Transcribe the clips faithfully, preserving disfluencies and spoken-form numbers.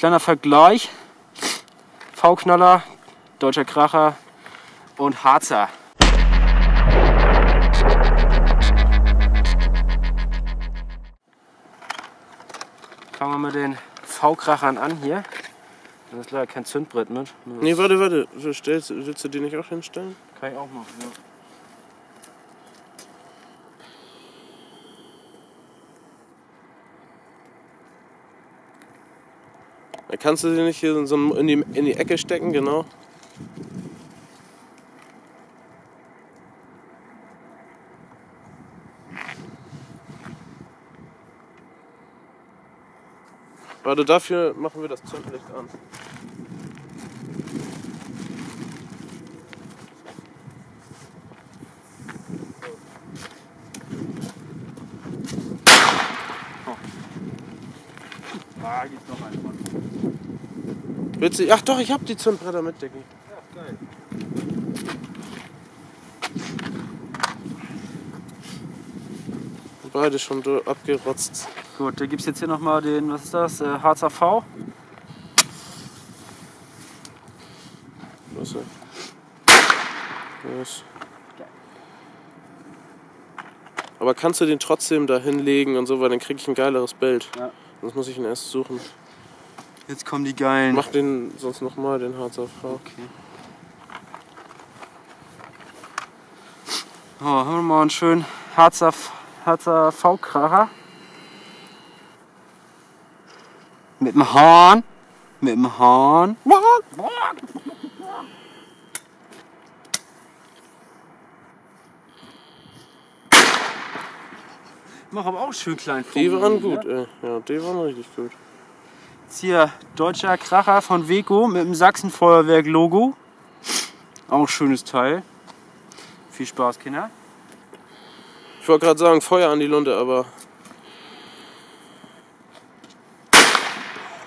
Kleiner Vergleich, V-Knaller, Deutscher Kracher und Harzer. Fangen wir mit den V-Krachern an hier. Das ist leider kein Zündbrett mit. Nee, warte, warte. Willst du die nicht auch hinstellen? Kann ich auch machen, ja. Da kannst du sie nicht hier in, so in, die, in die Ecke stecken, genau. Warte, dafür machen wir das Zündlicht an. Ah, gibt's noch einen von. Witzig. Ach doch, ich hab die Zündbretter mit, Diggi. Ja, geil. Beide schon abgerotzt. Gut, da gibt's jetzt hier nochmal den, was ist das, äh, Harzer V. Was ist das? Aber kannst du den trotzdem da hinlegen und so, weil dann krieg ich ein geileres Bild. Ja. Sonst muss ich ihn erst suchen. Jetzt kommen die geilen. Mach den sonst nochmal, den Harzer V. Okay. Oh, haben wir mal einen schönen Harzer, Harzer V-Kracher. Mit dem Horn. Mit dem Horn. Mach aber auch schön klein. Die waren gut, ja? Ey. Ja, die waren richtig gut. Jetzt hier Deutscher Kracher von Weko mit dem Sachsenfeuerwerk-Logo. Auch schönes Teil. Viel Spaß, Kinder. Ich wollte gerade sagen, Feuer an die Lunte, aber.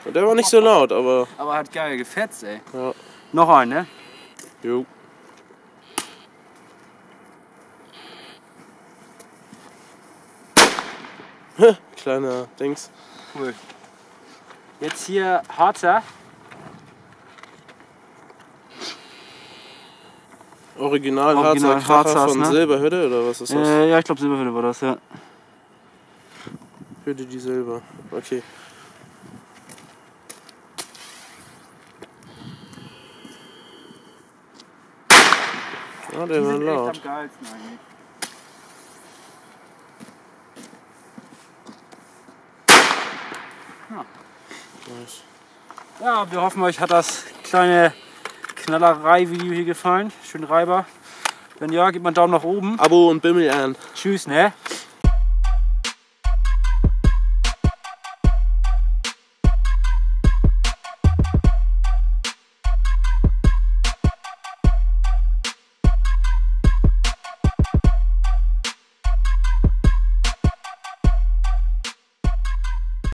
Der war nicht so laut, aber. Aber hat geil gefetzt, ey. Ja. Noch ein, ne? Jo. Kleiner Dings. Cool. Jetzt hier Harzer. Original, Original Harzer, Harzer Kracher von, ne? Silberhütte oder was ist das? Äh, ja, ich glaube Silberhütte war das, ja. Hütte die Silber. Okay. Ah, der die war laut. Echt am geilsten eigentlich. Ja, wir hoffen, euch hat das kleine Knallerei-Video hier gefallen. Schön Reiber. Wenn ja, gebt mal einen Daumen nach oben. Abo und Bimmel an. Tschüss, ne?